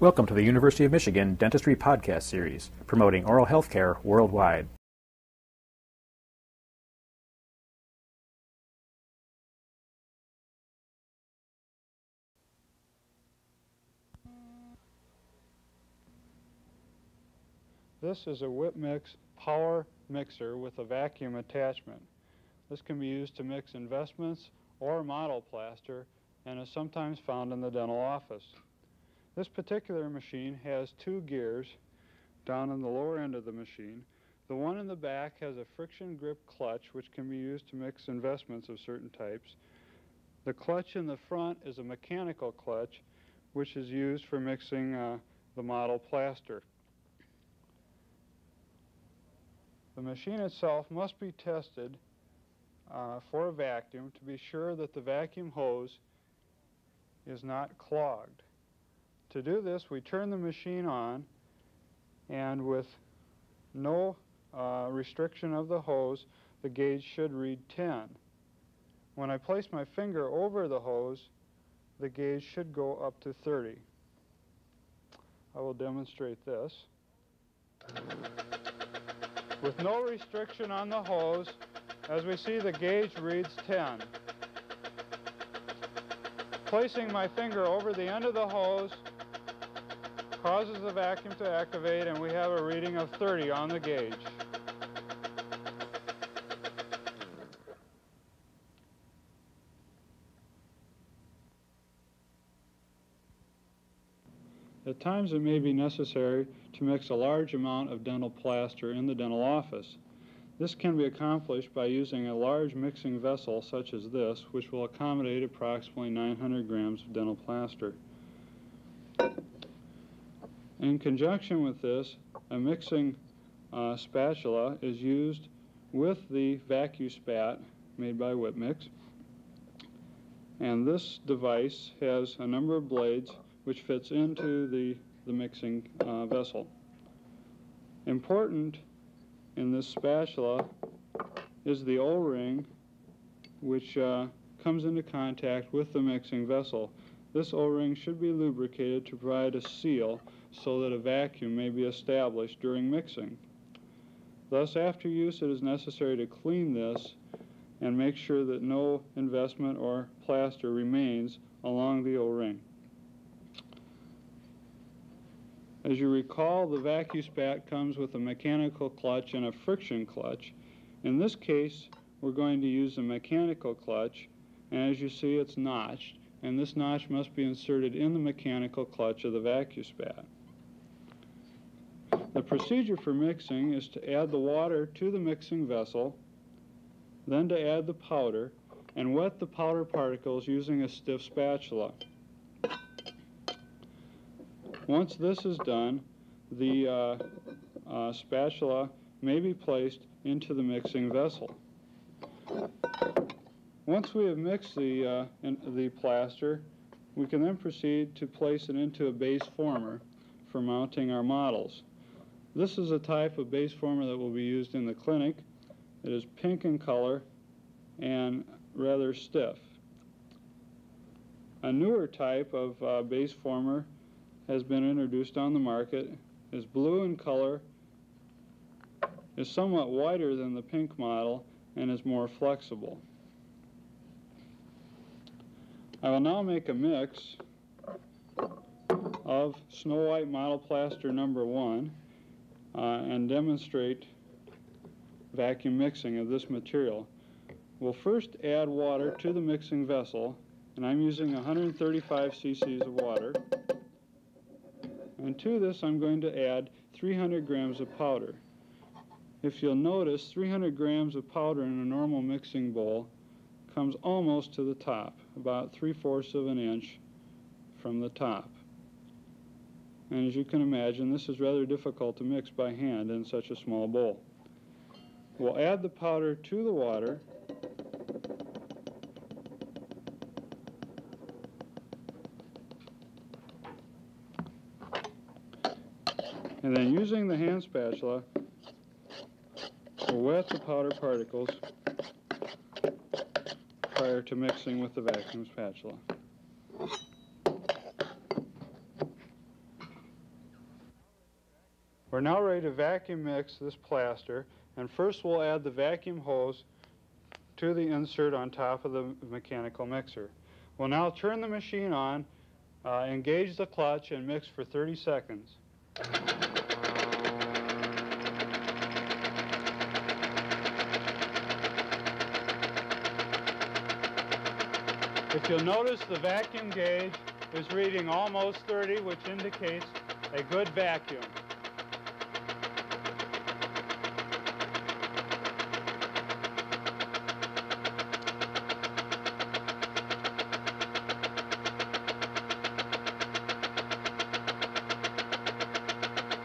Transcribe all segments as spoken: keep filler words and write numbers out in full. Welcome to the University of Michigan Dentistry Podcast Series, promoting oral health care worldwide. This is a Whipmix power mixer with a vacuum attachment. This can be used to mix investments or model plaster and is sometimes found in the dental office. This particular machine has two gears down in the lower end of the machine. The one in the back has a friction grip clutch which can be used to mix investments of certain types. The clutch in the front is a mechanical clutch which is used for mixing uh, the model plaster. The machine itself must be tested uh, for a vacuum to be sure that the vacuum hose is not clogged. To do this, we turn the machine on, and with no uh, restriction of the hose, the gauge should read ten. When I place my finger over the hose, the gauge should go up to thirty. I will demonstrate this. With no restriction on the hose, as we see, the gauge reads ten. Placing my finger over the end of the hose causes the vacuum to activate, and we have a reading of thirty on the gauge. At times it may be necessary to mix a large amount of dental plaster in the dental office. This can be accomplished by using a large mixing vessel such as this, which will accommodate approximately nine hundred grams of dental plaster. In conjunction with this, a mixing uh, spatula is used with the vacu-spat made by Whipmix, and this device has a number of blades which fits into the, the mixing uh, vessel. Important in this spatula is the O-ring which uh, comes into contact with the mixing vessel. This O-ring should be lubricated to provide a seal so that a vacuum may be established during mixing. Thus, after use, it is necessary to clean this and make sure that no investment or plaster remains along the O-ring. As you recall, the vacu-spat comes with a mechanical clutch and a friction clutch. In this case, we're going to use a mechanical clutch, and as you see, it's notched, and this notch must be inserted in the mechanical clutch of the vacu-spat. The procedure for mixing is to add the water to the mixing vessel, then to add the powder, and wet the powder particles using a stiff spatula. Once this is done, the uh, uh, spatula may be placed into the mixing vessel. Once we have mixed the, uh, in the plaster, we can then proceed to place it into a base former for mounting our models. This is a type of base former that will be used in the clinic. It is pink in color and rather stiff. A newer type of uh, base former has been introduced on the market, is blue in color, is somewhat wider than the pink model, and is more flexible. I will now make a mix of Snow White Model Plaster Number One uh, and demonstrate vacuum mixing of this material. We'll first add water to the mixing vessel, and I'm using one hundred thirty-five c c of water. And to this, I'm going to add three hundred grams of powder. If you'll notice, three hundred grams of powder in a normal mixing bowl comes almost to the top, about three-fourths of an inch from the top. And as you can imagine, this is rather difficult to mix by hand in such a small bowl. We'll add the powder to the water, and then using the hand spatula, we'll wet the powder particles prior to mixing with the vacuum spatula. We're now ready to vacuum mix this plaster, and first we'll add the vacuum hose to the insert on top of the mechanical mixer. We'll now turn the machine on, uh, engage the clutch, and mix for thirty seconds. If you'll notice, the vacuum gauge is reading almost thirty, which indicates a good vacuum.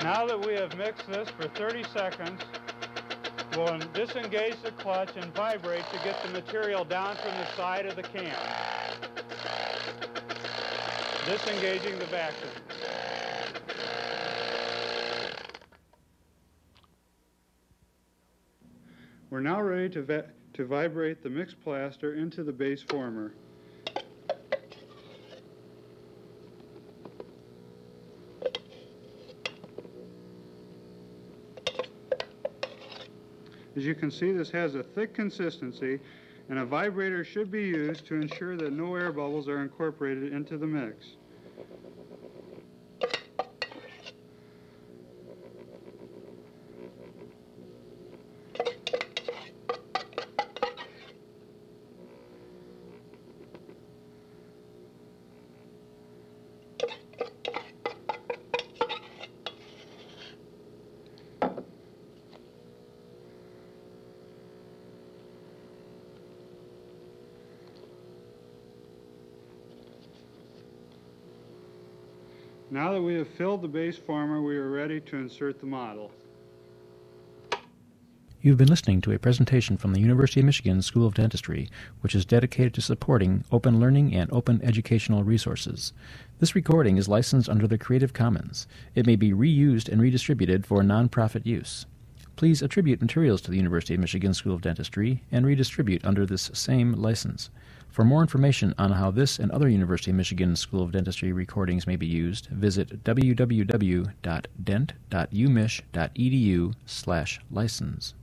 Now that we have mixed this for thirty seconds, we'll disengage the clutch and vibrate to get the material down from the side of the can, disengaging the vacuum. We're now ready to, va to vibrate the mixed plaster into the base former. As you can see, this has a thick consistency, and a vibrator should be used to ensure that no air bubbles are incorporated into the mix. Now that we have filled the base former, we are ready to insert the model. You've been listening to a presentation from the University of Michigan School of Dentistry, which is dedicated to supporting open learning and open educational resources. This recording is licensed under the Creative Commons. It may be reused and redistributed for nonprofit use. Please attribute materials to the University of Michigan School of Dentistry and redistribute under this same license. For more information on how this and other University of Michigan School of Dentistry recordings may be used, visit w w w dot dent dot umich dot e d u slash license.